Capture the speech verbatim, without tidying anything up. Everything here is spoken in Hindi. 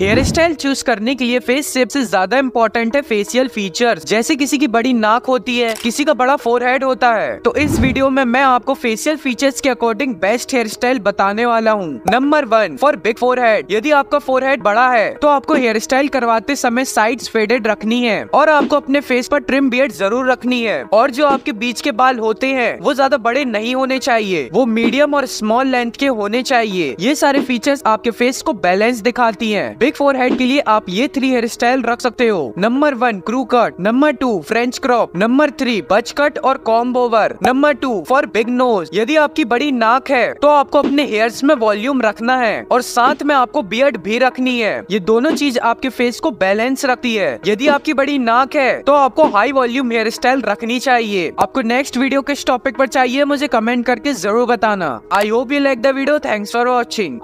हेयर स्टाइल चूज करने के लिए फेस शेप से ज्यादा इम्पोर्टेंट है फेशियल फीचर्स। जैसे किसी की बड़ी नाक होती है, किसी का बड़ा फोरहेड होता है। तो इस वीडियो में मैं आपको फेशियल फीचर्स के अकॉर्डिंग बेस्ट हेयर स्टाइल बताने वाला हूँ। Number one, for big forehead. यदि आपका फोरहेड बड़ा है तो आपको हेयर स्टाइल करवाते समय साइड्स फेडेड रखनी है और आपको अपने फेस पर ट्रिम बियर्ड जरूर रखनी है। और जो आपके बीच के बाल होते हैं वो ज्यादा बड़े नहीं होने चाहिए, वो मीडियम और स्मॉल लेंथ के होने चाहिए। ये सारे फीचर्स आपके फेस को बैलेंस दिखाती है। बिग फोरहेड के लिए आप ये थ्री हेयर स्टाइल रख सकते हो। Number one, crew cut. Number two, French crop. Number three, butch cut और comb over. Number two, for big nose. यदि आपकी बड़ी नाक है तो आपको अपने हेयर्स में वॉल्यूम रखना है और साथ में आपको बियर्ड भी रखनी है। ये दोनों चीज आपके फेस को बैलेंस रखती है। यदि आपकी बड़ी नाक है तो आपको हाई वॉल्यूम हेयर स्टाइल रखनी चाहिए। आपको नेक्स्ट वीडियो किस टॉपिक पर चाहिए मुझे कमेंट करके जरूर बताना। I hope you like the video. Thanks for watching.